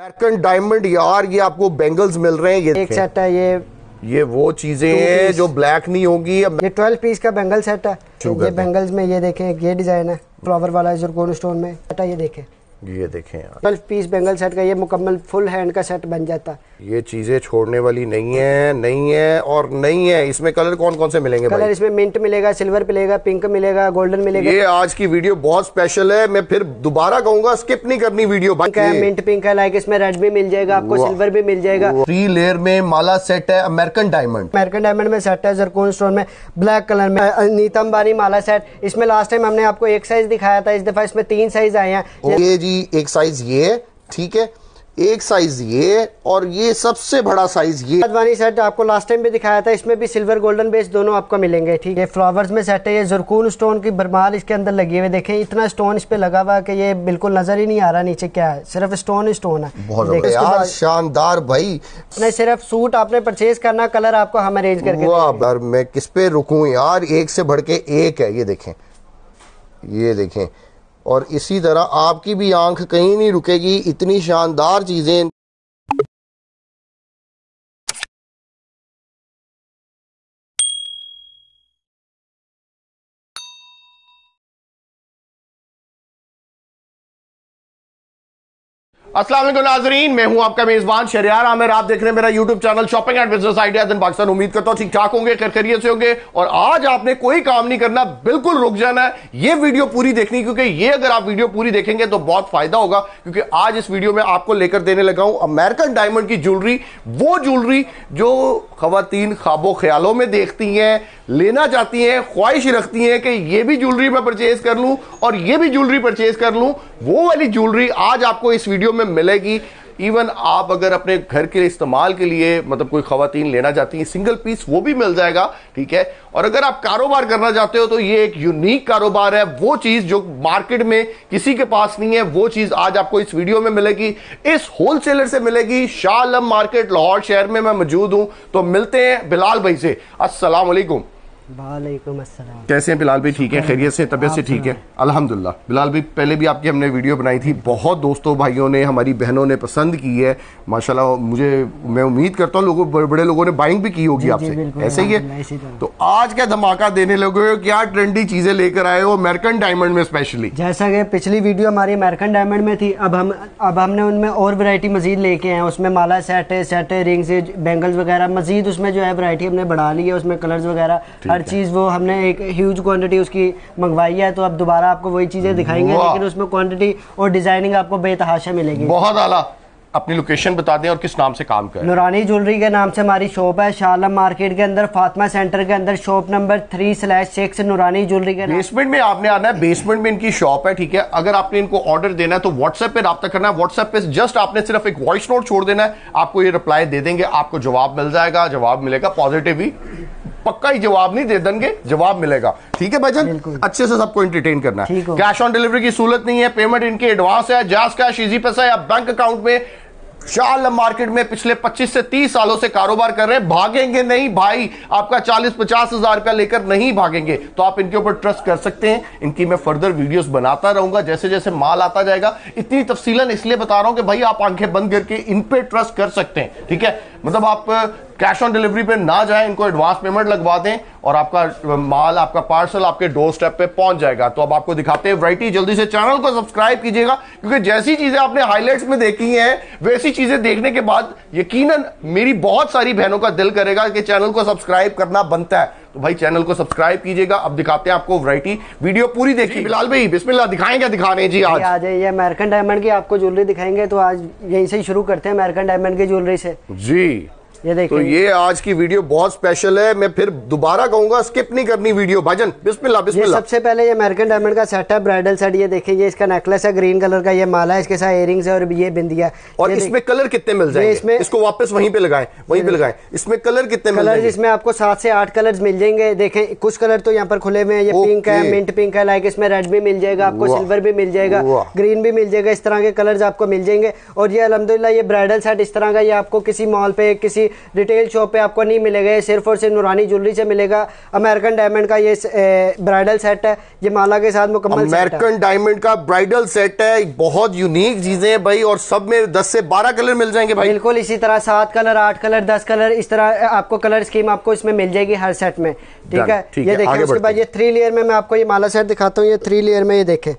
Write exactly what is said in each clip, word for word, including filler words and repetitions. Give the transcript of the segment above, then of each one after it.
American diamond यार, ये आपको बेंगल्स मिल रहे हैं। ये एक सेट है, ये ये वो चीजें हैं जो ब्लैक नहीं होगी। ये ट्वेल्व पीस का बेंगल सेट है। ये बेंगल्स में ये देखें, ये डिजाइन है फ्लावर वाला जरगोन स्टोन में सेट है। ये देखें, ये देखें ट्वेल्व पीस बेंगल सेट का, ये मुकम्मल फुल हैंड का सेट बन जाता। ये चीजें छोड़ने वाली नहीं है, नहीं है और नहीं है। इसमें कलर कौन कौन से मिलेंगे? कलर इसमें मिंट मिलेगा, सिल्वर मिलेगा, पिंक मिलेगा, गोल्डन मिलेगा। ये आज की वीडियो बहुत स्पेशल है, मैं फिर दोबारा कहूंगा स्किप नहीं करनी वीडियो। मिंट पिंक है, लाइक इसमें रेड भी मिल जाएगा आपको, सिल्वर भी मिल जाएगा। थ्री लेयर में माला सेट है, अमेरिकन डायमंड अमेरिकन डायमंड में सेट है, जरकोन स्टोन में ब्लैक कलर में नीता अंबानी माला सेट। इसमें लास्ट टाइम हमने आपको एक साइज दिखाया था, इस दफा इसमें तीन साइज आए हैं। ये जी एक साइज ये, ठीक है, एक साइज ये और ये सबसे बड़ा साइज ये। अडवाणी सेट आपको लास्ट टाइम भी दिखाया था, इसमें भी सिल्वर गोल्डन बेस दोनों आपको मिलेंगे। ठीक है, फ्लावर्स में सेट है, ये जरकून स्टोन की बरमाल इसके अंदर लगी हुई। देखें इतना स्टोन इस पे लगा हुआ कि ये बिल्कुल नजर ही नहीं आ रहा नीचे क्या है, सिर्फ स्टोन ही स्टोन है। बहुत यार शानदार भाई, सिर्फ सूट आपने परचेज करना, कलर आपको हम अरेंज करके। मैं किस पे रुकूं यार, एक से बढ़ के एक है। ये देखें, ये देखें, और इसी तरह आपकी भी आंख कहीं नहीं रुकेगी, इतनी शानदार चीजें। अस्सलाम वालेकुम नाजरीन, मैं हूं आपका मेजबान शहरयार आमिर। आप देख रहे हैं मेरा YouTube channel shopping and business ideas in Pakistan. उम्मीद करता हूं ठीक ठाक होंगे, खैरियत से होंगे। और आज आपने कोई काम नहीं करना, बिल्कुल रुक जाना है, ये वीडियो पूरी देखनी, क्योंकि ये अगर आप वीडियो पूरी देखेंगे तो बहुत फायदा होगा। क्योंकि आज इस वीडियो में आपको लेकर देने लगा हूं अमेरिकन डायमंड की ज्वेलरी, वो ज्वेलरी जो खवातीन ख्वाबों ख्यालों में देखती हैं, लेना चाहती हैं, ख्वाहिश रखती हैं कि ये भी ज्वेलरी मैं परचेज कर लूं और ये भी ज्वेलरी परचेज कर लूं। वो वाली ज्वेलरी आज आपको इस वीडियो में मिलेगी। इवन आप अगर अपने घर के इस्तेमाल के लिए, मतलब कोई खवातीन लेना चाहती हैं सिंगल पीस, वो भी मिल जाएगा। ठीक है, और अगर आप कारोबार करना चाहते हो तो ये एक यूनिक कारोबार है, वो चीज जो मार्केट में किसी के पास नहीं है, वो चीज आज आपको इस वीडियो में मिलेगी, इस होलसेलर से मिलेगी। शाह आलम मार्केट लाहौर शहर में मैं मौजूद हूं। तो मिलते हैं बिलाल भाई से। अस्सलाम वालेकुम। वालेकुम अस्सलाम। कैसे हैं बिलाल भाई? ठीक है, खैरियत से, तबीयत से ठीक है, अल्हम्दुलिल्लाह। बिलाल भाई, पहले भी आपकी हमने वीडियो बनाई थी, बहुत दोस्तों भाइयों ने, हमारी बहनों ने पसंद की है माशाल्लाह। मुझे, मैं उम्मीद करता हूँ लोगों, बड़े बड़े लोगों ने बाइंग भी की होगी आपसे, ऐसे ही है? तो आज क्या धमाका देने लगे हो, क्या ट्रेंडी चीजें लेकर आए हो अमेरिकन डायमंड में स्पेशली? जैसा कि पिछली वीडियो हमारी अमेरिकन डायमंड में थी, अब हम अब हमने उनमें और वैरायटी मजीद लेके आए। उसमें माला सेट है, सेट है, रिंग्स, बैंगल्स वगैरह मजीद उसमें जो है वैरायटी हमने बढ़ा ली है। उसमें कलर्स वगैरह चीज, वो हमने एक ह्यूज क्वांटिटी उसकी मंगवाई है, तो अब दोबारा आपको वही चीजें दिखाएंगे, लेकिन उसमें क्वांटिटी और डिजाइनिंग आपको बेतहाशा मिलेगी। बहुत आला। अपनी लोकेशन बता दें और किस नाम से काम करें? नुरानी ज्वेलरी के नाम से हमारी शॉप है, शाह आलम मार्केट के अंदर, फातिमा सेंटर के अंदर, shop number three slash six Noorani jewellery के। बेसमेंट में आपने आना है, बेसमेंट में इनकी शॉप है। ठीक है, अगर आपने इनको ऑर्डर देना है तो व्हाट्सएप पे रब्ता करना है। व्हाट्सएप पे जस्ट आपने सिर्फ एक वॉइस नोट छोड़ देना है, आपको ये रिप्लाई दे देंगे, आपको जवाब मिल जाएगा। जवाब मिलेगा पॉजिटिव ही, पक्का ही जवाब नहीं दे देंगे, जवाब मिलेगा। ठीक है भाईजान, अच्छे से सबको एंटरटेन करना है। कैश ऑन डिलीवरी की सूरत नहीं है, पेमेंट इनके एडवांस है, जास कैश, इजी पैसा या बैंक अकाउंट में। शाह आलम मार्केट में पिछले पच्चीस से तीस सालों से कारोबार कर रहे हैं, भागेंगे नहीं भाई। आपका चालीस पचास हजार रुपया लेकर नहीं भागेंगे, तो आप इनके ऊपर ट्रस्ट कर सकते हैं। इनकी मैं फर्दर वीडियोस बनाता रहूंगा जैसे जैसे माल आता जाएगा। इतनी तफसीलन इसलिए बता रहा हूं कि भाई आप आंखें बंद करके इन पे ट्रस्ट कर सकते हैं। ठीक है, मतलब आप कैश ऑन डिलीवरी पे ना जाए, इनको एडवांस पेमेंट लगवा दें और आपका माल, आपका पार्सल आपके डोर स्टेप पे पहुंच जाएगा। तो अब आपको दिखाते हैं वैरायटी। जल्दी से चैनल को सब्सक्राइब कीजिएगा, क्योंकि जैसी चीजें आपने हाईलाइट्स में देखी हैं, वैसी चीजें देखने के बाद यकीनन मेरी बहुत सारी बहनों का दिल करेगा कि चैनल को सब्सक्राइब करना बनता है। तो भाई चैनल को सब्सक्राइब कीजिएगा। अब दिखाते हैं आपको वैरायटी, वीडियो पूरी देखिए। बिलाल भाई बिस्मिल्लाह, दिखाएंगे दिखाने जी आज आज ये अमेरिकन डायमंड की आपको ज्वेलरी दिखाएंगे, तो आज यहीं से ही शुरू करते हैं अमेरिकन डायमंड की ज्वेलरी से जी। ये तो ये आज की वीडियो बहुत स्पेशल है, मैं फिर दोबारा कहूंगा स्किप नहीं करनी वीडियो भाईजान। बिस्मिल्लाह बिस्मिल्लाह। सबसे पहले ये अमेरिकन डायमंड का सेट है, ब्राइडल सेट। ये देखिए, ये इसका नेकलेस है ग्रीन कलर का, ये माला है, इसके साथ इयररिंग्स है और ये बिंदिया। और इसमें कलर कितने मिल जाएंगे? इसमें इसको वापस वहीं पे लगाएं, वहीं पे लगाएं। इसमें कलर कितने मिल जाएंगे? इसमें आपको सात से आठ कलर मिल जाएंगे। देखें कुछ कलर तो यहाँ पर खुले हुए हैं, ये पिंक है, मिंट पिंक है, लाइक इसमें रेड भी मिल जाएगा आपको, सिल्वर भी मिल जाएगा, ग्रीन भी मिल जाएगा। इस तरह के कलर आपको मिल जाएंगे। और ये अलहमदुलिल्लाह ये ब्राइडल सेट इस तरह का, ये आपको किसी मॉल पे, किसी रिटेल शॉप पे आपको नहीं मिलेगा, ये सिर्फ और सिर्फ नूरानी ज्वेलरी से मिलेगा। अमेरिकन डायमंड का ये ब्राइडल सेट है, ये माला के साथ मुकम्मल अमेरिकन डायमंड का ब्राइडल सेट है। बहुत यूनिक चीजें हैं भाई, और सब में दस से बारह कलर मिल जाएंगे भाई। बिल्कुल, इसी तरह सात कलर, आठ कलर, दस कलर, इस तरह आपको कलर स्कीम आपको इसमें मिल जाएगी हर सेट में। ठीक है, ये देखिए। उसके बाद ये थ्री लेयर में मैं आपको ये माला सेट दिखाता हूँ। ये थ्री लेयर में ये देखें,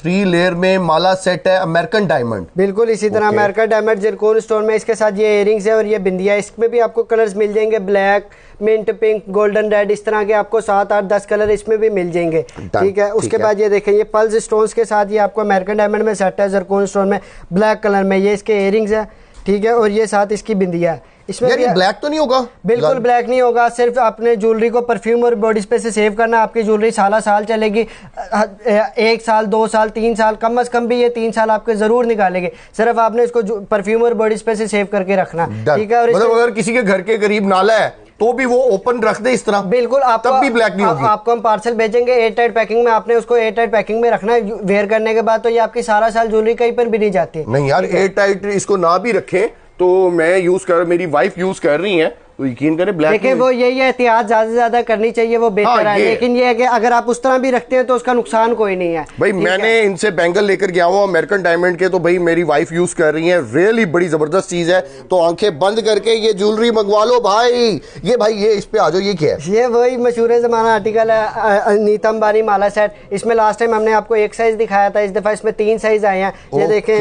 थ्री लेयर में माला सेट है अमेरिकन डायमंड। बिल्कुल इसी तरह अमेरिकन डायमंड जिरकोन स्टोन में। इसके साथ ये इयरिंग्स है और ये बिंदिया, इसमें भी आपको कलर्स मिल जाएंगे, black, mint pink, golden red, इस तरह के आपको सात आठ दस कलर इसमें भी मिल जाएंगे। ठीक है, उसके बाद ये देखें, ये पल्स स्टोन्स के साथ ये आपको अमेरिकन डायमंड में सेट है, जिरकोन स्टोन में, ब्लैक कलर में। ये इसके इयरिंग्स है, ठीक है, और ये साथ इसकी बिंदिया है। इसमें यार ये ब्लैक तो नहीं होगा? बिल्कुल ब्लैक नहीं होगा। सिर्फ आपने ज्वेलरी को परफ्यूम और बॉडी स्प्रे से सेव करना। आपकी ज्वेलरी साला साल चलेगी, एक साल, दो साल, तीन साल, कम अज कम भी ये तीन साल आपके जरूर निकालेंगे। सिर्फ आपने इसको परफ्यूम और बॉडी स्प्रे से सेव करके रखना। ठीक है, और मतलब अगर किसी के घर के करीब नाला है तो भी वो ओपन रख दे इस तरह, बिल्कुल आप तब भी ब्लैक नहीं होगी। आपको हम पार्सल भेजेंगे एयर टाइट पैकिंग में, आपने उसको एयर टाइट पैकिंग में रखना है। वेयर करने के बाद तो ये आपकी सारा साल ज्वेलरी कहीं पर भी नहीं जाती। नहीं यार, एयर टाइट इसको ना भी रखें तो मैं यूज कर, मेरी वाइफ यूज कर रही है, तो यकीन करें ब्लैक। देखिए वो यही है, एहतियात ज्यादा से ज्यादा करनी चाहिए, वो बेहतर है। लेकिन ये है कि अगर आप उस तरह भी रखते हैं तो उसका नुकसान कोई नहीं है। भाई मैंने इनसे बैंगल लेकर गया हूँ अमेरिकन डायमंड के, तो भाई मेरी वाइफ यूज कर रही है, रियली बड़ी जबरदस्त चीज है। तो आंखें बंद करके ये ज्वेलरी मंगवा लो भाई। ये भाई ये इस पे आ जाओ, ये क्या है? ये वही मशहूर जमाना आर्टिकल है, नीता अंबानी माला सेट। इसमें लास्ट टाइम हमने आपको एक साइज दिखाया था, इस दफा इसमें तीन साइज आए हैं। ये देखें,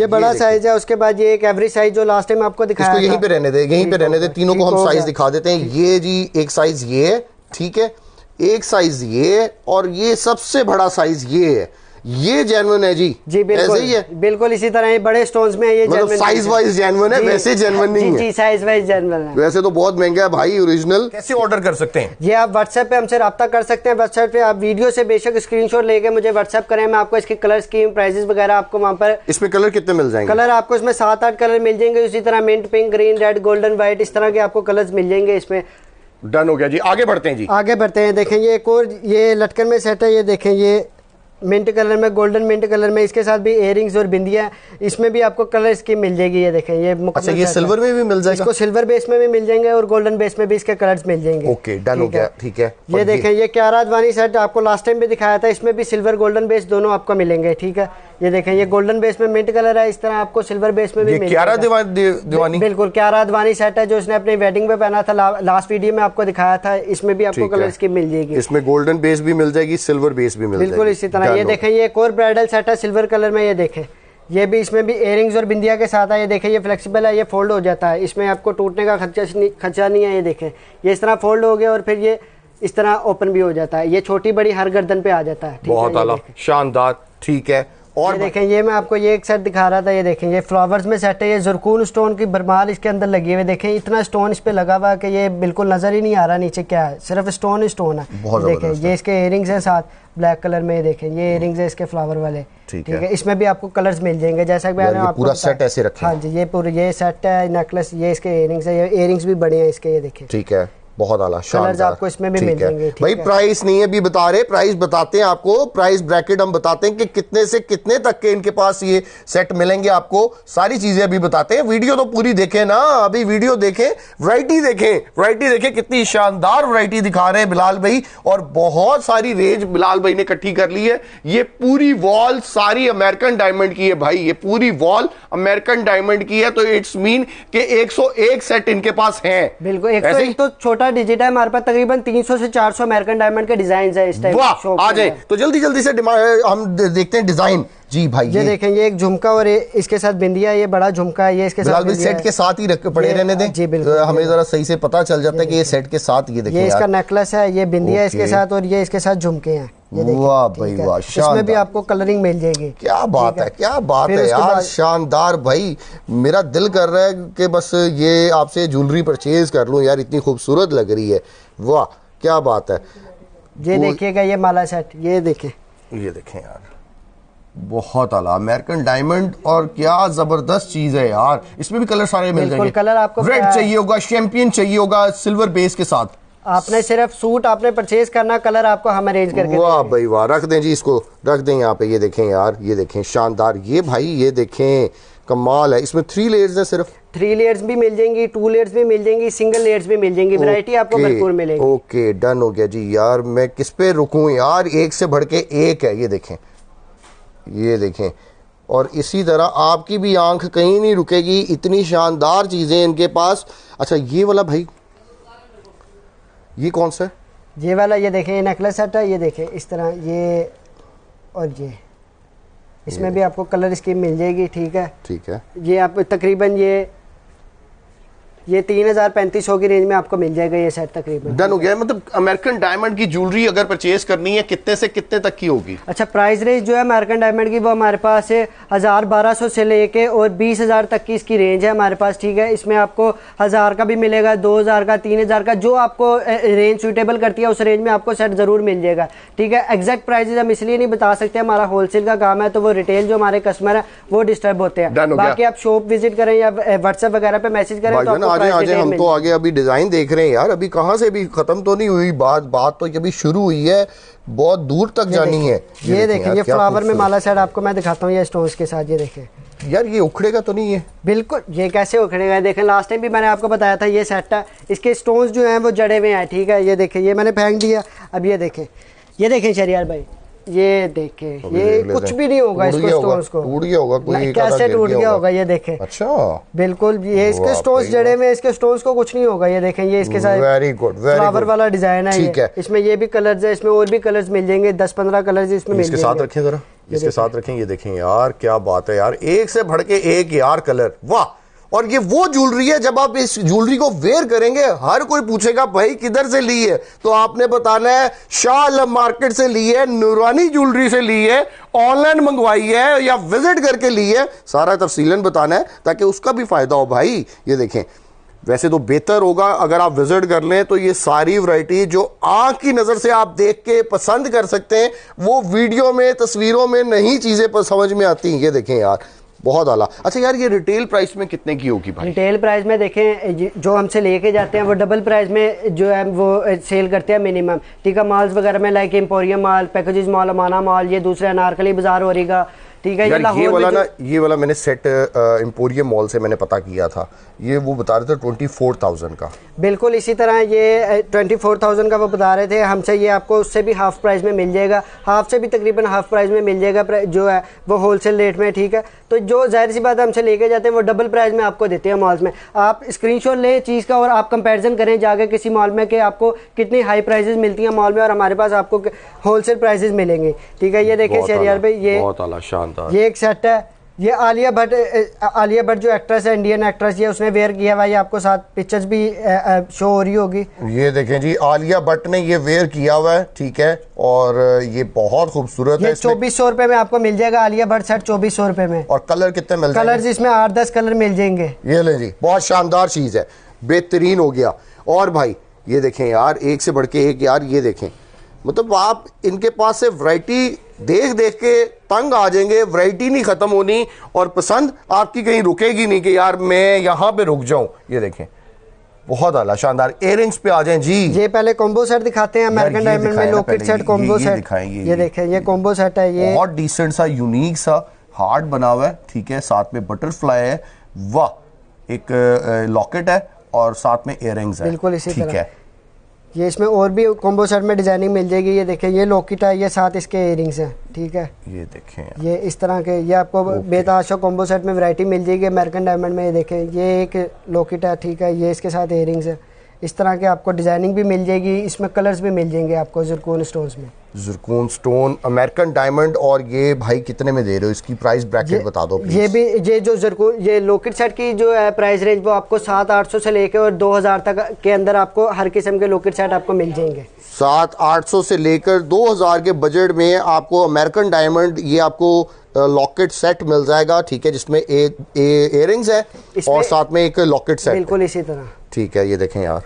ये बड़ा साइज है, उसके बाद ये एक एवरेज साइज जो लास्ट टाइम आपको दिखाया। यहीं पे रहने दे, यहीं पे रहने दे, तीनों को हम साइज दिखा देते हैं। ये जी एक साइज ये, ठीक है, एक साइज ये, और ये सबसे बड़ा साइज ये है। ये जेन्युइन है जी, जी बिल्कुल ऐसे ही है। बिल्कुल इसी तरह ये बड़े स्टोन्स में है, ये मतलब साइज वाइज जेन्युइन है, वैसे जेन्युइन नहीं है। जी साइज वाइज जेन्युइन है, वैसे तो बहुत महंगा है भाई। ओरिजिनल कैसे ऑर्डर कर सकते हैं? ये आप व्हाट्सएप पे हमसे रब्ता कर सकते हैं। व्हाट्सएप पे आप वीडियो से बेशक स्क्रीनशॉट लेके मुझे व्हाट्सएप करें, मैं आपको इसकी कलर स्कीम, प्राइसेस वगैरह आपको वहाँ पर। इसमें कलर कितने मिल जाएंगे? कलर आपको इसमें सात आठ कलर मिल जाएंगे। इसी तरह mint pink, green, red, golden, white, इस तरह के आपको कलर्स मिल जाएंगे। इसमें डन हो गया जी, आगे बढ़ते हैं जी। आगे बढ़ते हैं, देखें ये एक और ये लटकन में सेट है। ये देखें, ये मिंट कलर में, गोल्डन मिंट कलर में, इसके साथ भी इयरिंग्स और बिंदिया, इसमें भी आपको कलर स्कीम मिल जाएगी। ये देखें, ये अच्छा, ये सिल्वर में भी मिल जाएगा, इसको सिल्वर बेस में भी मिल जाएंगे और गोल्डन बेस में भी इसके कलर्स मिल जाएंगे। ओके डन हो गया, ठीक है। ये देखें, ये क्यारा अडवाणी सेट आपको लास्ट टाइम भी दिखाया था, इसमें भी सिल्वर गोल्डन बेस दोनों आपको मिलेंगे। ठीक है, ये देखें, ये गोल्डन बेस में मिंट कलर है, इस तरह आपको सिल्वर बेस में भी मिलेगा। क्यारा अडवाणी, बिल्कुल क्यारा अडवाणी सेट है, जो उसने अपनी वेडिंग में पहना था, लास्ट वीडियो में आपको दिखाया था। इसमें भी आपको कलर स्कीम मिल जाएगी, इसमें गोल्डन बेस भी मिल जाएगी, सिल्वर बेस भी मिल जाएगी। बिल्कुल इसी तरह ये देखें, ये एक और ब्राइडल सेट है सिल्वर कलर में। ये देखें, ये भी इसमें भी इयरिंग्स और बिंदिया के साथ है। ये देखें, ये फ्लेक्सिबल है, ये फोल्ड हो जाता है, इसमें आपको टूटने का खर्चा खर्चा नहीं है। ये देखें, ये इस तरह फोल्ड हो गया और फिर ये इस तरह ओपन भी हो जाता है। ये छोटी बड़ी हर गर्दन पे आ जाता है। बहुत आला, शानदार, ठीक है। और ये देखें, ये मैं आपको ये एक सेट दिखा रहा था। ये देखें, ये फ्लावर्स में सेट है, ये जरकून स्टोन की बरमाल इसके अंदर लगी हुई। देखें इतना स्टोन इस पे लगा हुआ है कि ये बिल्कुल नजर ही नहीं आ रहा नीचे क्या है, सिर्फ स्टोन ही स्टोन है। देखें ये इसके इयरिंग्स हैं साथ ब्लैक कलर में। ये देखें, ये इयरिंग्स है इसके फ्लावर वाले। ठीक है, इसमें भी आपको कलर्स मिल जाएंगे जैसा कि आपको पूरा सेट ऐसे रखा है। हाँ जी, ये पूरा ये सेट है, नेकलेस, ये इसके इयरिंग्स है, ये इयरिंग्स भी बड़े हैं इसके। ये देखें, ठीक है, बहुत आला, शानदार। आपको इसमें भी मिल जाएंगे भाई। प्राइस नहीं है अभी बता रहे, प्राइस बताते हैं आपको, प्राइस ब्रैकेट हम बताते हैं कि कितने से कितने तक के इनके पास ये सेट मिलेंगे। आपको सारी चीजें अभी बताते हैं, वीडियो तो पूरी देखें ना, अभी वीडियो देखें, वैरायटी देखें, वैरायटी देखें, कितनी शानदार वैरायटी दिखा रहे हैं बिलाल भाई। और बहुत सारी रेंज बिलाल भाई ने इकट्ठी कर ली है। ये पूरी वॉल सारी अमेरिकन डायमंड की है भाई, ये पूरी वॉल अमेरिकन डायमंड की है, तो इट्स मीन के एक सौ एक सेट इनके पास है। बिल्कुल, तो छोटा डिजिट है हमारे पास, तकरीबन तीन सौ से चार सौ अमेरिकन डायमंड के डिजाइन है इस टाइम। वाह, आ जाए तो जल्दी जल्दी से हम देखते हैं डिजाइन जी भाई। ये, ये देखें, ये एक झुमका और इसके साथ बिंदिया, ये बड़ा झुमका है, ये इसके साथ सेट के साथ ही रख पड़े रहने दें। जी बिल्कुल, हमें जरा सही से पता चल जाता है कि ये सेट के साथ। ये देखिए, ये इसका नेकलेस है, ये बिंदिया इसके साथ, और ये इसके साथ झुमके हैं। वाह भाई वाह, इसमें भी आपको कलरिंग मिल जाएगी। क्या बात है, क्या बात है यार, शानदार भाई। मेरा दिल कर रहा है कि बस ये आपसे ज्वेलरी परचेज कर लूं यार, इतनी खूबसूरत लग रही है। वाह क्या बात है। ये देखिएगा, ये माला सेट, ये देखें, ये देखें यार, बहुत आला अमेरिकन डायमंड, और क्या जबरदस्त चीज है यार। इसमें भी कलर सारे मिल जाएंगे। कलर आपको रेड चाहिए होगा, शैम्पियन चाहिए होगा, सिल्वर बेस के साथ। आपने सिर्फ सूट आपने परचेज करना, कलर आपको हम अरेंज करके। वाह भाई वाह, रख दें जी, इसको रख दें यहाँ पे। ये देखें यार, ये देखें शानदार, ये भाई ये देखें कमाल है। इसमें थ्री लेयर्स हैं सिर्फ? थ्री लेयर्स भी मिल जाएंगी, टू लेयर्स भी मिल जाएंगी, सिंगल लेयर्स भी मिल जाएंगी, वैरायटी आपको भरपूर मिलेगी। ओके डन हो गया जी। यार मैं किस पे रुकूं यार, एक से बढ़ के एक है। ये देखें, ये देखें, और इसी तरह आपकी भी आंख कहीं नहीं रुकेगी, इतनी शानदार चीज़ें इनके पास। अच्छा ये वाला भाई, ये कौन सा है? ये वाला, ये देखें, ये नेकलेस सेट है। ये देखें इस तरह, ये और ये, इसमें ये भी आपको कलर स्कीम मिल जाएगी। ठीक है, ठीक है। ये आप तकरीबन ये ये तीन हजार पैंतीस सौ की रेंज में आपको मिल जाएगा ये सेट तकरीबन। डन हो गया। मतलब अमेरिकन डायमंड की ज्वेलरी अगर परचेज करनी है कितने से कितने तक की होगी? अच्छा प्राइस रेंज जो है अमेरिकन डायमंड की वो हमारे पास हजार बारह सौ से लेके और बीस हजार तक की इसकी रेंज है हमारे पास। ठीक है, इसमें आपको हजार का भी मिलेगा, दो हजार का, तीन हजार का, जो आपको रेंज सूटेबल करती है उस रेंज में आपको सेट जरूर मिल जाएगा। ठीक है, एग्जैक्ट प्राइजेज हम इसलिए नहीं बता सकते, हमारा होलसेल का काम है, तो वो रिटेल जो हमारे कस्टमर है वो डिस्टर्ब होते हैं। बाकी आप शॉप विजिट करें या व्हाट्सएप वगैरह पे मैसेज करें। तो आजे आजे हम तो आगे अभी डिजाइन देख रहे हैं यार, अभी कहाँ से भी खत्म तो नहीं हुई बात, बात तो अभी शुरू हुई है, बहुत दूर तक जानी है। ये देखें, ये फ्लावर में माला सेट आपको मैं दिखाता हूँ ये स्टोन्स के साथ। ये देखें यार, ये उखड़ेगा तो नहीं है? बिल्कुल, ये कैसे उखड़ेगा। देखें लास्ट टाइम भी मैंने आपको बताया था ये सेट है, इसके स्टोन्स जो हैं वो जड़े हुए हैं। ठीक है, ये देखें, ये मैंने फेंक दिया। अब ये देखें, ये देखें शहरियार भाई, ये देखे, ये कुछ भी नहीं होगा, इसको स्टोन्स को टूट गया होगा, कोई कैसे टूट गया होगा। ये देखें, अच्छा बिल्कुल, ये इसके स्टोन्स जड़े में, इसके स्टोन्स को कुछ नहीं होगा। ये देखें, ये इसके साथ वेरी गुड फ्लावर वाला डिजाइन है। ठीक है, इसमें ये भी कलर्स है, इसमें और भी कलर्स मिल जाएंगे, दस पंद्रह कलर्स इसमें मिल जाएंगे। इसके साथ रखें जरा, इसके साथ रखें। ये देखें यार, क्या बात है यार, एक से भड़ के एक यार कलर, वाह। और ये वो ज्वेलरी है, जब आप इस ज्वेलरी को वेयर करेंगे हर कोई पूछेगा भाई किधर से ली है, तो आपने बताना है शाह आलम मार्केट से ली है, नूरानी ज्वेलरी से ली है, ऑनलाइन मंगवाई है या विजिट करके ली है, सारा तफसीलन बताना है ताकि उसका भी फायदा हो भाई। ये देखें, वैसे तो बेहतर होगा अगर आप विजिट कर लें, तो ये सारी वैरायटी जो आंख की नज़र से आप देख के पसंद कर सकते हैं, वो वीडियो में, तस्वीरों में नहीं चीज़ें समझ में आती। ये देखें यार, बहुत आला। अच्छा यार, ये रिटेल प्राइस में कितने की होगी भाई? रिटेल प्राइस में देखें, जो हमसे लेके जाते हैं वो डबल प्राइस में जो है वो सेल करते हैं मिनिमम। ठीक है, मॉल्स वगैरह में like emporium mall, packages mall, अमाना मॉल, ये दूसरे अनारकली बाजार हो रहेगा। ठीक है, ये लाहौर, ये वाला ना, ये वाला मैंने सेट एम्पोरियम मॉल से मैंने पता किया था, ये वो बता रहे थे ट्वेंटी फोर थाउजेंड का। बिल्कुल इसी तरह ये ट्वेंटी फोर थाउजेंड का वो बता रहे थे हमसे, ये आपको उससे भी हाफ प्राइस में मिल जाएगा, हाफ से भी तकरीबन हाफ प्राइस में मिल जाएगा जो है वो होलसेल रेट में। ठीक है, तो जो जाहिर सी बात हमसे लेके जाते हैं वो डबल प्राइस में आपको देते हैं मॉल्स में। आप स्क्रीनशॉट लें चीज़ का और आप कंपैरिजन करें जाके किसी मॉल में कि आपको कितनी हाई प्राइसेस मिलती हैं मॉल में और हमारे पास आपको होलसेल प्राइसेस मिलेंगे। ठीक है, ये देखिए शहरियार भाई, ये बहुत आला शानदार ये एक सेट है, ये आलिया भट्ट, आलिया भट्ट जो एक्ट्रेस है, इंडियन एक्ट्रेस, ये उसने वेयर किया हुआ है, आपको साथ पिक्चर्स भी शो हो रही होगी। ये देखें जी, आलिया भट्ट ने ये वेयर किया हुआ है। ठीक है, और ये बहुत खूबसूरत है। चौबीस सौ रुपए में आपको मिल जाएगा आलिया भट्ट सेट, चौबीस सौ रुपए में। और कलर कितने मिल जाएंगे? कलर इसमें आठ दस कलर मिल जाएंगे। ये ले जी, बहुत शानदार चीज है, बेहतरीन हो गया। और भाई ये देखें यार, एक से बढ़ के एक यार। ये देखें, मतलब आप इनके पास से वैरायटी देख देख के तंग आ जाएंगे, वैरायटी नहीं खत्म होनी और पसंद आपकी कहीं रुकेगी नहीं कि यार मैं यहाँ पे रुक जाऊं। ये देखें, बहुत आला शानदार। इयररिंग्स पे आ जाएं जी। ये पहले कॉम्बो सेट दिखाते हैं अमेरिकन डायमंड में, लॉकेट सेट कॉम्बो सेट। ये देखें, ये कॉम्बो सेट है, ये बहुत डिसेंट सा, यूनिक सा, हार्ट बना हुआ है। ठीक है, साथ में बटरफ्लाई है, वाह, एक लॉकेट है और साथ में इयररिंग्स है। बिल्कुल इसी तरह, ठीक है, ये इसमें और भी कॉम्बो सेट में डिजाइनिंग मिल जाएगी। ये देखें, ये लॉकेट है, ये साथ इसके इयररिंग्स हैं। ठीक है, ये देखें, ये इस तरह के, ये आपको बेताशा कॉम्बो सेट में वैरायटी मिल जाएगी अमेरिकन डायमंड में। ये देखें, ये एक लॉकेट है, ठीक है, ये इसके साथ इयररिंग्स है, इस तरह के आपको डिजाइनिंग भी मिल जाएगी, इसमें कलर्स भी मिल जाएंगे आपको ज़रकून स्टोन्स में। Zircon stone, American diamond. और ये भाई कितने में दे रहे हो, इसकी प्राइस ब्रैकेट बता दो प्लीज। ये भी, ये जो ज़रकून, ये लॉकेट सेट की जो है प्राइस रेंज वो आपको सात आठ सौ से लेके और दो हज़ार तक के अंदर आपको हर किस्म के लॉकेट सेट आपको मिल जाएंगे। सात आठ सौ से लेकर दो हज़ार के बजट में आपको अमेरिकन डायमंड, ये आपको लॉकेट सेट मिल जाएगा। ठीक है, जिसमें एक इयररिंग्स है और साथ में एक लॉकेट सेट। बिल्कुल इसी तरह, ठीक है। ये देखें यार,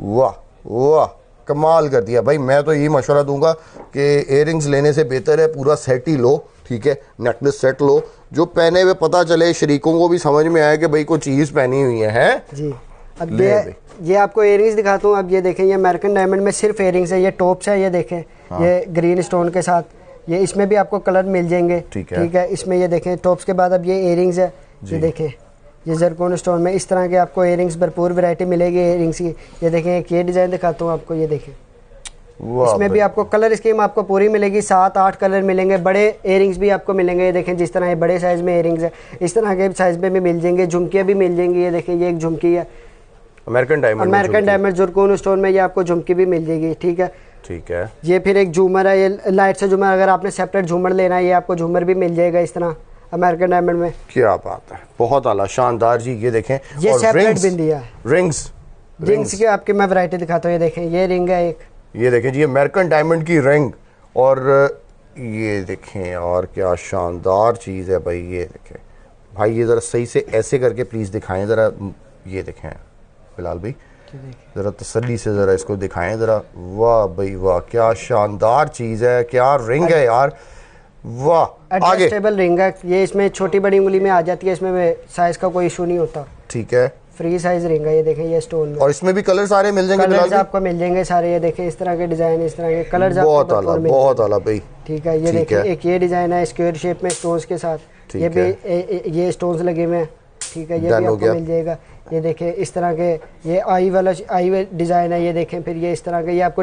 वाह वाह, कमाल कर दिया भाई। मैं तो यही मशवरा दूंगा कि इयररिंग्स लेने से बेहतर है पूरा सेट ही लो। ठीक है, नेकलेस सेट लो, जो पहने हुए पता चले, शरीकों को भी समझ में आया कि भाई कोई चीज़ पहनी हुई है, है? जी। अब ये, ये आपको इयररिंग्स दिखाता हूँ। अब ये देखें, ये अमेरिकन डायमंड में सिर्फ इयररिंग्स है, ये टॉप्स है, ये देखें, हाँ। ये ग्रीन स्टोन के साथ, ये इसमें भी आपको कलर मिल जाएंगे। ठीक है, इसमें ये देखें टॉप्स के बाद अब ये इयररिंग्स है, ये देखिए ये जरकोन स्टोन में इस तरह के आपको इयरिंग्स भरपूर वैरायटी मिलेगी इयरिंग्स की। ये देखें एक ये डिज़ाइन दिखाता हूँ आपको, ये देखें इसमें भी आपको कलर स्कीम आपको पूरी मिलेगी, सात आठ कलर मिलेंगे, बड़े इयरिंग्स भी आपको मिलेंगे। ये देखें जिस तरह ये बड़े साइज़ में इयरिंग्स है इस तरह के साइज़ में भी मिल जाएंगे, झुमकियाँ भी मिल जाएंगी। ये देखें ये एक झुमकी है American diamond, American diamond zircon stone में, ये आपको झुमकी भी मिल जाएगी। ठीक है ठीक है। ये फिर एक झूमर है, ये लाइट से झूमर, अगर आपने सेपरेट झूमर लेना है ये आपको झूमर भी मिल जाएगा इस तरह अमेरिकन डायमंड में। क्या बात है, बहुत आला शानदार जी। ये देखें ये सेपरेट बिंदी है, रिंग्स रिंग्स की आपकी मैं वैरायटी दिखाता हूँ। ये देखें ये रिंग है एक, ये देखें जी अमेरिकन डायमंड की रिंग, और ये देखें और क्या शानदार चीज़ है भाई। ये देखें भाई ये ज़रा सही से ऐसे करके प्लीज़ दिखाएं ज़रा, ये देखें बिलाल भाई ज़रा तसल्ली से ज़रा इसको दिखाएं ज़रा। वाह भाई वाह क्या शानदार चीज़ है, क्या रिंग है यार, वाह। एडजस्टेबल रिंग है ये, इसमें छोटी बड़ी उंगली में आ जाती है, इसमें साइज़ का कोई इशू नहीं होता। ठीक है फ्री साइज रिंग है। ये देखें ये स्टोन में, और इसमें भी कलर सारे मिल जाएंगे, कलर्स आपको मिल जाएंगे सारे। ये देखें इस तरह के डिजाइन, इस तरह के कलर्स बहुत आला, बहुत आला भाई। ठीक है ये देखें एक ये डिजाइन है स्क्वायर शेप में स्टोन्स के साथ, ये भी ये स्टोन्स लगे हुए हैं। ठीक है ये भी आपको मिल जाएगा। ये देखें इस तरह के ये आई वाला आई डिज़ाइन है। ये देखें फिर ये इस तरह के, ये आपको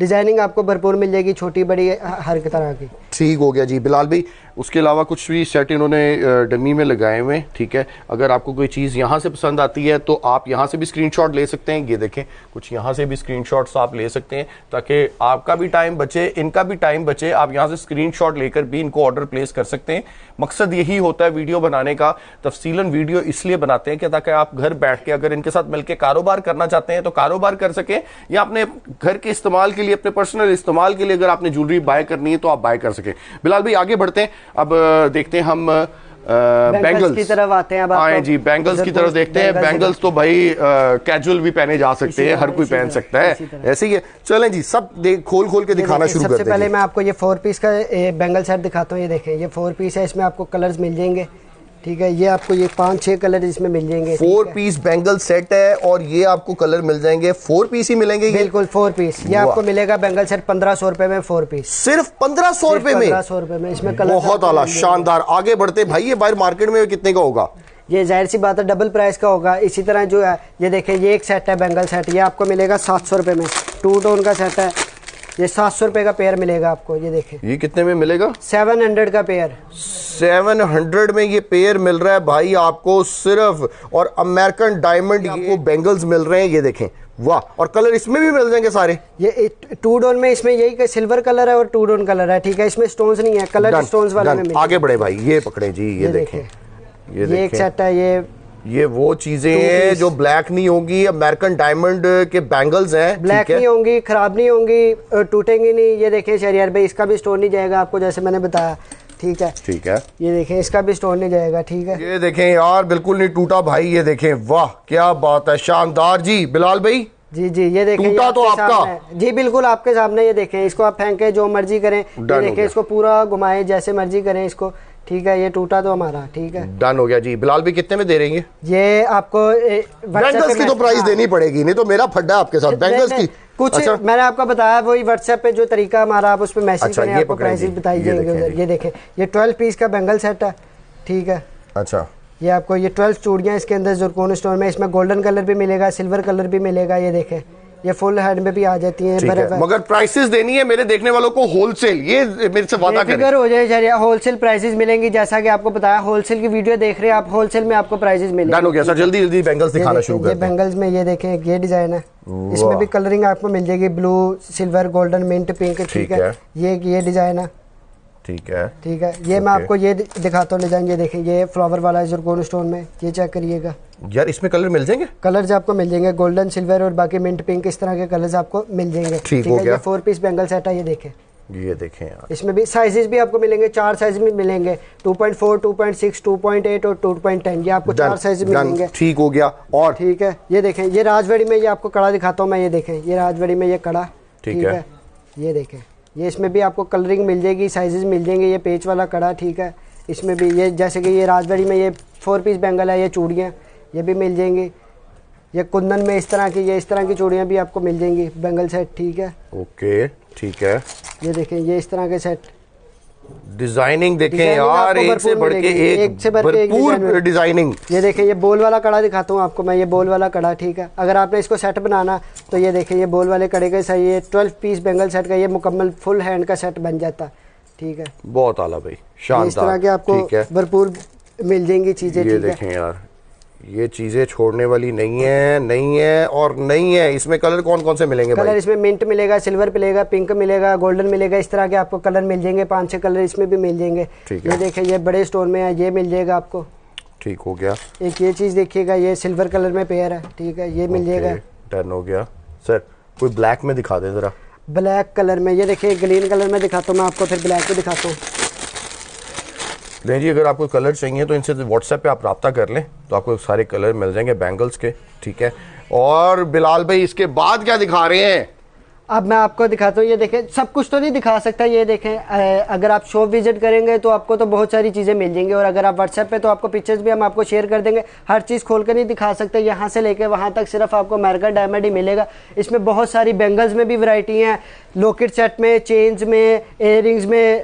डिजाइनिंग आपको भरपूर मिल जाएगी, छोटी बड़ी हर तरह की। ठीक हो गया जी बिलाल भाई। उसके अलावा कुछ भी सेट इन्होंने डमी में लगाए हुए हैं। ठीक है, अगर आपको कोई चीज़ यहाँ से पसंद आती है तो आप यहाँ से भी स्क्रीनशॉट ले सकते हैं। ये देखें कुछ यहाँ से भी स्क्रीनशॉट्स आप ले सकते हैं, ताकि आपका भी टाइम बचे इनका भी टाइम बचे। आप यहाँ से स्क्रीनशॉट लेकर भी इनको ऑर्डर प्लेस कर सकते हैं। मकसद यही होता है वीडियो बनाने का, तफसीलन वीडियो इसलिए बनाते हैं कि ताकि आप घर बैठ के अगर इनके साथ मिलकर कारोबार करना चाहते हैं तो कारोबार कर सकें, या अपने घर के इस्तेमाल के लिए, अपने पर्सनल इस्तेमाल के लिए अगर आपने ज्वेलरी बाय करनी है तो आप बाय कर सकें। बिलाल भाई आगे बढ़ते हैं, अब देखते हैं हम बैंगल्स की तरफ आते हैं। अब आए जी बैंगल्स की तरफ देखते हैं। बैंगल्स तो भाई कैजुअल भी पहने जा सकते हैं, हर कोई पहन सकता है, ऐसे ही है। चलें जी सब देख खोल खोल के दिखाना शुरू करते हैं। सबसे पहले मैं आपको ये फोर पीस का बैंगल सेट दिखाता हूँ। ये देखें ये फोर पीस है, इसमें आपको कलर्स मिल जाएंगे। ठीक है ये आपको ये पांच छह कलर इसमें मिल जाएंगे। फोर पीस बैंगल सेट है और ये आपको कलर मिल जाएंगे, फोर पीस ही मिलेंगे। बिल्कुल फोर पीस, ये आपको मिलेगा बैंगल सेट पंद्रह सौ रुपए में, फोर पीस सिर्फ पंद्रह सौ रुपए में, पंद्रह सौ रुपए में इसमें कलर। बहुत आला शानदार। आगे बढ़ते भाई, ये बाहर मार्केट में कितने का होगा? ये जाहिर सी बात है डबल प्राइस का होगा। इसी तरह जो है ये देखें ये एक सेट है बैंगल सेट, ये आपको मिलेगा सात सौ रुपए में, टू टोन का सेट है। ये सात सौ रुपए का पेयर मिलेगा आपको। ये देखें ये कितने में मिलेगा? सेवन हंड्रेड का पेयर, सेवन हंड्रेड में ये पेयर मिल रहा है भाई आपको सिर्फ। और अमेरिकन डायमंड आपको बैंगल्स मिल रहे हैं। ये देखें वाह, और कलर इसमें भी मिल जाएंगे सारे। ये टू डोन में इसमें यही सिल्वर कलर है और टू डोन कलर है। ठीक है इसमें स्टोन्स नहीं है, कलर स्टोन्स वाले में। आगे बढ़े भाई, ये पकड़े जी ये देखें ये एक सेट है। ये ये वो चीजें हैं जो ब्लैक नहीं होंगी, अमेरिकन डायमंड के बैंगल्स हैं, ब्लैक नहीं होंगी, खराब नहीं होंगी, टूटेंगी नहीं। ये देखें शहरियार भाई इसका भी स्टोन नहीं जाएगा आपको, जैसे मैंने बताया। ठीक है ठीक है ये देखें इसका भी स्टोन नहीं जाएगा। ठीक है ये देखें यार बिल्कुल नहीं टूटा भाई। ये देखें वाह क्या बात है, शानदार जी बिलाल भाई। जी जी ये देखें टूटा तो आपका जी बिल्कुल आपके सामने। ये देखें इसको आप फेंके जो मर्जी करें, देखें इसको पूरा घुमाएं जैसे मर्जी करें इसको। ठीक है ये टूटा तो हमारा। ठीक है डन हो गया जी। बिलाल भी कितने में दे रहेंगे ये आपको? बैंगल्स की तो प्राइस देनी पड़ेगी, नहीं तो मेरा फड्डा आपके साथ। बैंगल्स की कुछ अच्छा? मैंने आपको बताया वही व्हाट्सएप पे जो तरीका हमारा, आप उस पर मैसेज करें आपको प्राइस बताई जाएंगे। ये देखें ये ट्वेल्व पीस का बैंगल सेट है। ठीक है अच्छा ये आपको ये ट्वेल्व चूड़ियाँ इसके अंदर जरकोन स्टोन में, इसमें गोल्डन कलर भी मिलेगा, सिल्वर कलर भी मिलेगा। ये देखें ये फुल हैंड में भी आ जाती है, है। मगर प्राइसेस देनी है मेरे देखने वालों को होलसेल, ये मेरे से वादा करें। हो जाए होलसेल प्राइसेस मिलेंगी, जैसा कि आपको बताया होलसेल की वीडियो देख रहे हैं आप, होलसेल में आपको प्राइसेस मिलेंगे। हो गया सर, जल्दी जल्दी बैंगल्स दिखाना शुरू करें। बैंगल्स में ये देखें ये डिजाइन है, इसमें भी कलरिंग आपको मिल जाएगी, blue silver golden mint pink. ठीक है ये ये डिजाइन है। ठीक है ठीक है ये मैं आपको ये दिखाता हूँ डिजाइन। ये देखें ये फ्लावर वाला है जरकोन स्टोन में, ये चेक करिएगा यार इसमें कलर मिल जाएंगे। कलर्स आपको मिल जाएंगे गोल्डन सिल्वर और बाकी मिंट पिंक, इस तरह के कलर्स आपको मिल जाएंगे। ठीक है ये फोर पीस बैंगल सेट है। ये देखें ये देखें यार इसमें भी साइजेस भी आपको मिलेंगे, चार साइज में मिलेंगे, two point four, two point six, two point eight और टू पॉइंट टेन, ये आपको चार साइज मिलेंगे। ठीक हो गया। और ठीक है ये देखें ये राजवाड़ी में, ये आपको कड़ा दिखाता हूँ मैं। ये देखें ये राजवाड़ी में ये कड़ा। ठीक है ये देखें ये इसमें भी आपको कलरिंग मिल जाएगी, साइजेस मिल जाएंगे। ये पेच वाला कड़ा। ठीक है इसमें भी ये जैसे कि ये राजवाड़ी में ये फोर पीस बैंगल है, ये चूड़ियाँ ये भी मिल जाएंगी, ये कुंदन में इस तरह की ये इस तरह की चूड़ियाँ भी आपको मिल जाएंगी बैंगल सेट। ठीक है ओके ठीक है ये देखें ये इस तरह के सेट। डिजाइनिंग देखें यार, एक से बढ़ के एक, एक से बढ़ के एक भरपूर डिजाइनिंग। ये देखें, ये बोल वाला कड़ा दिखाता हूँ आपको मैं, ये बोल वाला कड़ा, ठीक है। अगर आपने इसको सेट बनाना तो ये देखें, ये बोल वाले कड़े का सही है, ट्वेल्व पीस बेंगल सेट का ये मुकम्मल फुल हैंड का सेट बन जाता, ठीक है। बहुत आला भाई, शानदार। इस तरह के आपको भरपूर मिल जाएंगी चीजें। ये देखें यार, ये चीजें छोड़ने वाली नहीं है, नहीं है और नहीं है। इसमें कलर कौन कौन से मिलेंगे? कलर इसमें मिंट मिलेगा, सिल्वर मिलेगा, पिंक मिलेगा, गोल्डन मिलेगा। इस तरह के आपको कलर मिल जाएंगे, पांच छह कलर इसमें भी मिल जाएंगे। ये देखिए, ये बड़े स्टोर में है, ये मिल जाएगा आपको। ठीक हो गया। एक ये चीज देखिएगा, ये सिल्वर कलर में पेयर है, ठीक है, ये मिल जाएगा। डन हो गया। सर कोई ब्लैक में दिखा दे जरा, ब्लैक कलर में। ये देखिए, ग्रीन कलर में दिखाता हूँ मैं आपको, फिर ब्लैक में दिखाता हूँ। नहीं जी, अगर आपको कलर चाहिए तो इनसे व्हाट्सएप पे आप रब्ता कर लें तो आपको सारे कलर मिल जाएंगे बैंगल्स के, ठीक है। और बिलाल भाई इसके बाद क्या दिखा रहे हैं? अब मैं आपको दिखाता हूँ। ये देखें, सब कुछ तो नहीं दिखा सकता। ये देखें, अगर आप शॉप विजिट करेंगे तो आपको तो बहुत सारी चीज़ें मिल जाएंगी, और अगर आप व्हाट्सएप पे तो आपको पिक्चर्स भी हम आपको शेयर कर देंगे। हर चीज़ खोल कर नहीं दिखा सकते, यहाँ से लेके वहाँ तक सिर्फ आपको अमेरिकन डायमंड ही मिलेगा। इसमें बहुत सारी बैंगल्स में भी वैरायटी हैं, लॉकेट सेट में, चेन्स में, ईयररिंग्स में,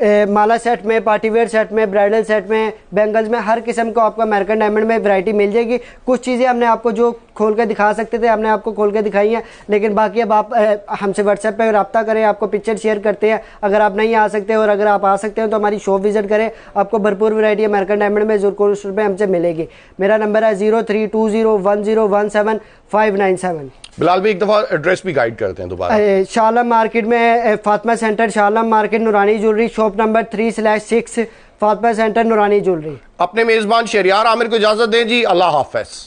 ए, माला सेट में, पार्टीवेयर सेट में, ब्राइडल सेट में, बैंगल्स में, हर किस्म को आपको अमेरिकन डायमंड में वैरायटी मिल जाएगी। कुछ चीज़ें हमने आपको जो खोल के दिखा सकते थे हमने आपको खोल के दिखाई हैं, लेकिन बाकी अब आप ए, हमसे व्हाट्सएप पे रब्ता करें, आपको पिक्चर शेयर करते हैं। अगर आप नहीं आ सकते, और अगर आप आ सकते हो तो हमारी शॉप विजिट करें, आपको भरपूर वैरायटी अमेरिकन डायमंड में जुर्कुल स्टोर में हमसे मिलेगी। मेरा नंबर है zero three two zero one zero one seven five nine seven. Bilal भी एक दफ़ा एड्रेस भी गाइड करते हैं दोबारा। शाह आलम मार्केट में, Fatima centre, Shah Alam market, Noorani jewellery, shop number three slash six, Fatima centre, Noorani jewellery. अपने मेज़बान शहरियार आमिर को इजाज़त दें जी, अल्लाह हाफ़िज़।